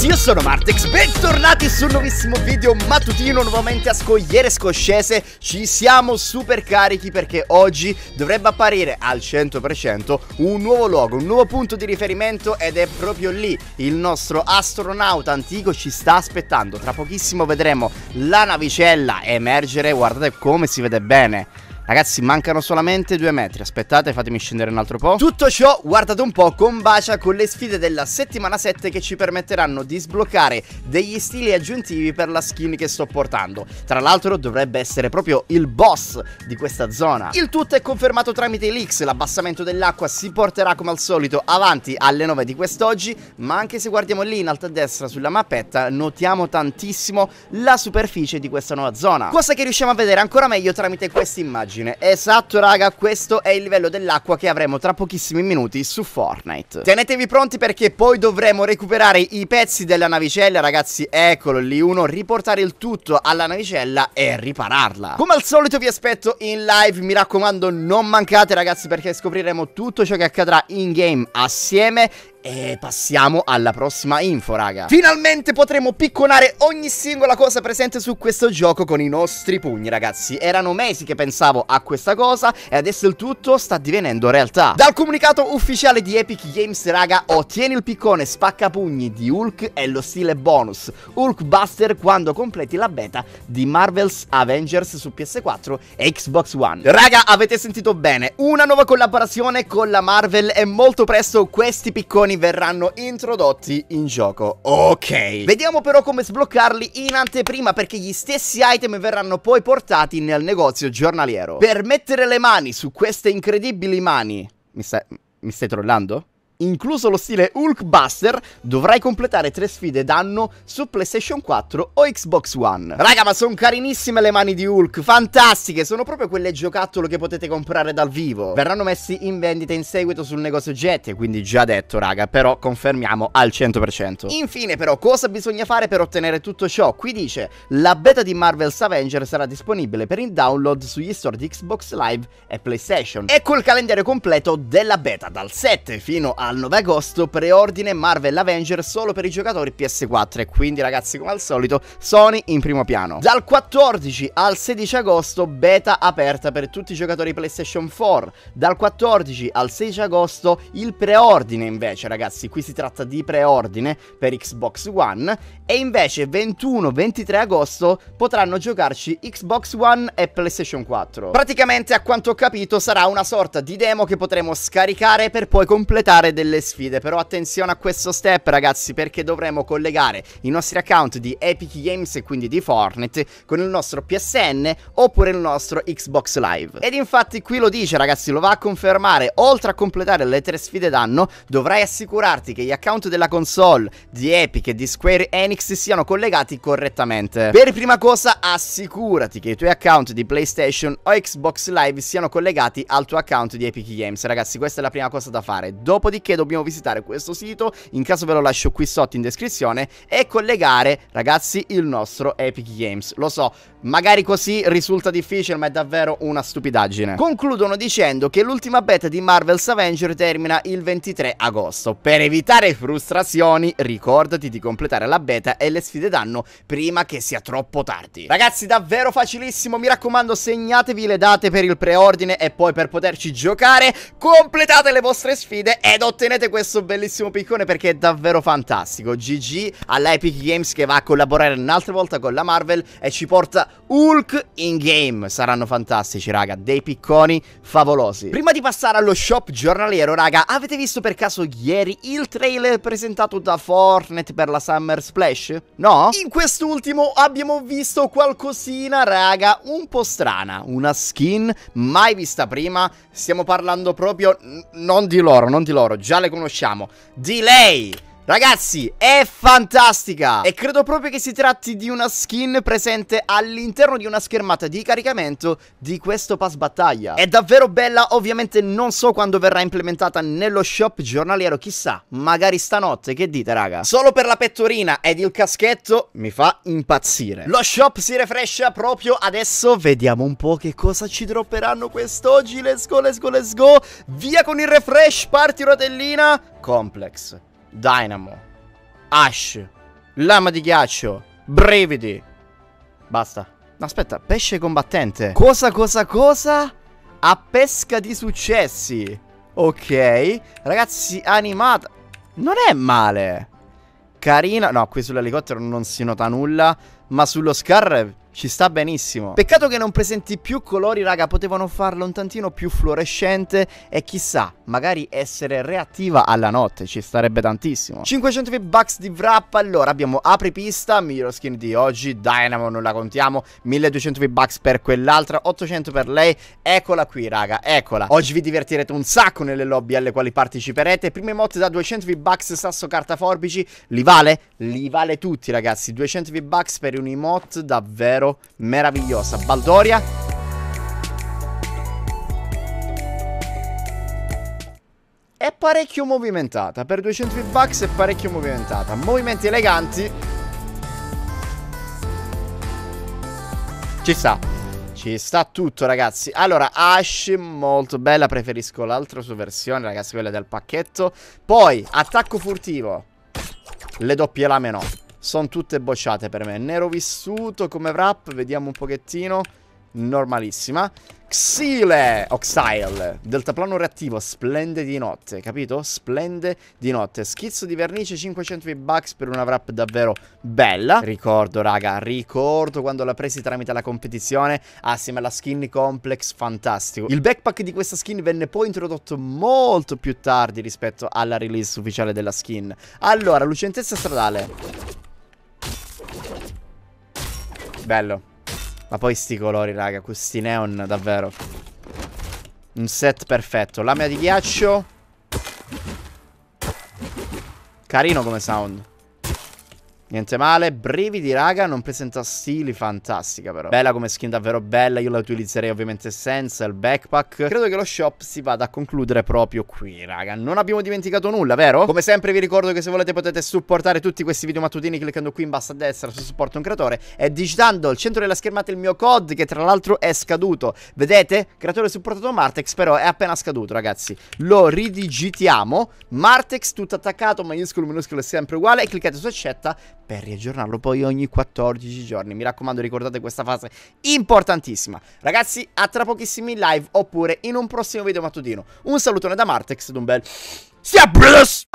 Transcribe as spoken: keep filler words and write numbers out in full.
ragazzi, io sono Martex, bentornati su un nuovissimo video mattutino nuovamente a scogliere scoscese. Ci siamo super carichi perché oggi dovrebbe apparire al cento per cento un nuovo logo, un nuovo punto di riferimento, ed è proprio lì. Il nostro astronauta antico ci sta aspettando. Tra pochissimo vedremo la navicella emergere, guardate come si vede bene. Ragazzi, mancano solamente due metri. Aspettate, fatemi scendere un altro po'. Tutto ciò, guardate un po', combacia con le sfide della settimana sette che ci permetteranno di sbloccare degli stili aggiuntivi per la skin che sto portando. Tra l'altro dovrebbe essere proprio il boss di questa zona. Il tutto è confermato tramite l'X. L'abbassamento dell'acqua si porterà come al solito avanti alle nove di quest'oggi. Ma anche se guardiamo lì in alto a destra sulla mappetta, notiamo tantissimo la superficie di questa nuova zona, cosa che riusciamo a vedere ancora meglio tramite queste immagini. Esatto raga, questo è il livello dell'acqua che avremo tra pochissimi minuti su Fortnite. Tenetevi pronti perché poi dovremo recuperare i pezzi della navicella. Ragazzi, eccolo lì uno, riportare il tutto alla navicella e ripararla. Come al solito vi aspetto in live, mi raccomando non mancate ragazzi, perché scopriremo tutto ciò che accadrà in game assieme. E passiamo alla prossima info raga. Finalmente potremo picconare ogni singola cosa presente su questo gioco con i nostri pugni ragazzi. Erano mesi che pensavo a questa cosa e adesso il tutto sta divenendo realtà. Dal comunicato ufficiale di Epic Games raga, ottieni il piccone spaccapugni di Hulk e lo stile bonus Hulkbuster quando completi la beta di Marvel's Avengers su P S quattro e Xbox One. Raga, avete sentito bene, una nuova collaborazione con la Marvel e molto presto questi picconi verranno introdotti in gioco. Ok, vediamo però come sbloccarli in anteprima, perché gli stessi item verranno poi portati nel negozio giornaliero. Per mettere le mani su queste incredibili mani, mi stai, mi stai trollando? Incluso lo stile Hulkbuster, dovrai completare tre sfide d'anno su PlayStation quattro o Xbox One. Raga, ma sono carinissime le mani di Hulk, fantastiche, sono proprio quelle giocattolo che potete comprare dal vivo. Verranno messi in vendita in seguito sul negozio oggetti, quindi già detto raga, però confermiamo al cento per cento. Infine però, cosa bisogna fare per ottenere tutto ciò? Qui dice, la beta di Marvel's Avengers sarà disponibile per il download sugli store di Xbox Live e PlayStation. Ecco il calendario completo della beta, dal sette fino a al nove agosto, preordine Marvel Avengers solo per i giocatori P S quattro. E quindi ragazzi, come al solito, Sony in primo piano. Dal quattordici al sedici agosto, beta aperta per tutti i giocatori PlayStation quattro. Dal quattordici al sedici agosto il preordine invece ragazzi. Qui si tratta di preordine per Xbox One. E invece ventuno ventitré agosto potranno giocarci Xbox One e PlayStation quattro. Praticamente a quanto ho capito sarà una sorta di demo che potremo scaricare per poi completare delle sfide. Però attenzione a questo step ragazzi, perché dovremo collegare i nostri account di Epic Games e quindi di Fortnite con il nostro P S N oppure il nostro Xbox Live. Ed infatti qui lo dice ragazzi, lo va a confermare. Oltre a completare le tre sfide d'anno, dovrai assicurarti che gli account della console di Epic e di Square Enix siano collegati correttamente. Per prima cosa assicurati che i tuoi account di PlayStation o Xbox Live siano collegati al tuo account di Epic Games. Ragazzi, questa è la prima cosa da fare. Dopodiché che dobbiamo visitare questo sito, in caso ve lo lascio qui sotto in descrizione, e collegare ragazzi il nostro Epic Games. Lo so, magari così risulta difficile, ma è davvero una stupidaggine. Concludono dicendo che l'ultima beta di Marvel's Avengers termina il ventitré agosto. Per evitare frustrazioni, ricordati di completare la beta e le sfide d'anno prima che sia troppo tardi. Ragazzi, davvero facilissimo, mi raccomando segnatevi le date per il preordine e poi per poterci giocare. Completate le vostre sfide ed ottenete questo bellissimo piccone, perché è davvero fantastico. G G alla Epic Games che va a collaborare un'altra volta con la Marvel e ci porta Hulk in game. Saranno fantastici raga, dei picconi favolosi. Prima di passare allo shop giornaliero raga, avete visto per caso ieri il trailer presentato da Fortnite per la Summer Splash? No? In quest'ultimo abbiamo visto qualcosina raga un po' strana, una skin mai vista prima. Stiamo parlando proprio non di loro, non di loro, già le conosciamo, di lei. Ragazzi, è fantastica e credo proprio che si tratti di una skin presente all'interno di una schermata di caricamento di questo pass battaglia. È davvero bella, ovviamente non so quando verrà implementata nello shop giornaliero, chissà, magari stanotte, che dite raga? Solo per la pettorina ed il caschetto mi fa impazzire. Lo shop si refrescia proprio adesso, vediamo un po' che cosa ci dropperanno quest'oggi. Let's go, let's go, let's go, via con il refresh, parti rotellina. Complex, Dynamo, Ash, lama di ghiaccio, brevidi. Basta. No, aspetta, pesce combattente. Cosa, cosa, cosa? A pesca di successi. Ok. Ragazzi, animata. Non è male. Carina. No, qui sull'elicottero non si nota nulla, ma sullo Scar ci sta benissimo. Peccato che non presenti più colori, raga. Potevano farlo un tantino più fluorescente e chissà, magari essere reattiva alla notte ci starebbe tantissimo. cinquecento V-Bucks di wrap. Allora abbiamo apripista, miglior skin di oggi, Dynamo non la contiamo, milleduecento V-Bucks per quell'altra, ottocento per lei. Eccola qui, raga, eccola. Oggi vi divertirete un sacco nelle lobby alle quali parteciperete. Prime motte da duecento V-Bucks, sasso, carta, forbici. Li vale? Li vale tutti, ragazzi. duecento V-Bucks per un'emote davvero meravigliosa. Baldoria. È parecchio movimentata. Per duecento V-Bucks è parecchio movimentata. Movimenti eleganti. Ci sta. Ci sta tutto, ragazzi. Allora Ash molto bella. Preferisco l'altra sua versione, ragazzi, quella del pacchetto. Poi attacco furtivo. Le doppie lame no. Sono tutte bocciate per me. Nero vissuto come wrap. Vediamo un pochettino. Normalissima. Xile Oxile. Deltaplano reattivo. Splende di notte. Capito? Splende di notte. Schizzo di vernice. cinquecento V-Bucks per una wrap davvero bella. Ricordo, raga. Ricordo quando l'ha presi tramite la competizione assieme alla skin Complex. Fantastico. Il backpack di questa skin venne poi introdotto molto più tardi rispetto alla release ufficiale della skin. Allora, lucentezza stradale. Bello. Ma poi sti colori, raga, questi neon davvero. Un set perfetto. Lama di ghiaccio. Carino come sound. Niente male. Brividi, raga. Non presenta stili. Fantastica però. Bella come skin, davvero bella. Io la utilizzerei ovviamente senza il backpack. Credo che lo shop si vada a concludere proprio qui, raga. Non abbiamo dimenticato nulla, vero? Come sempre vi ricordo che se volete potete supportare tutti questi video mattutini cliccando qui in basso a destra su supporto un creatore e digitando al centro della schermata il mio code, che tra l'altro è scaduto. Vedete? Creatore supportato Martex, però è appena scaduto, ragazzi. Lo ridigitiamo. Martex tutto attaccato, maiuscolo minuscolo è sempre uguale, e cliccate su accetta per riaggiornarlo poi ogni quattordici giorni. Mi raccomando, ricordate questa fase importantissima. Ragazzi, a tra pochissimi live oppure in un prossimo video mattutino. Un salutone da Martex ed un bel... Siabros!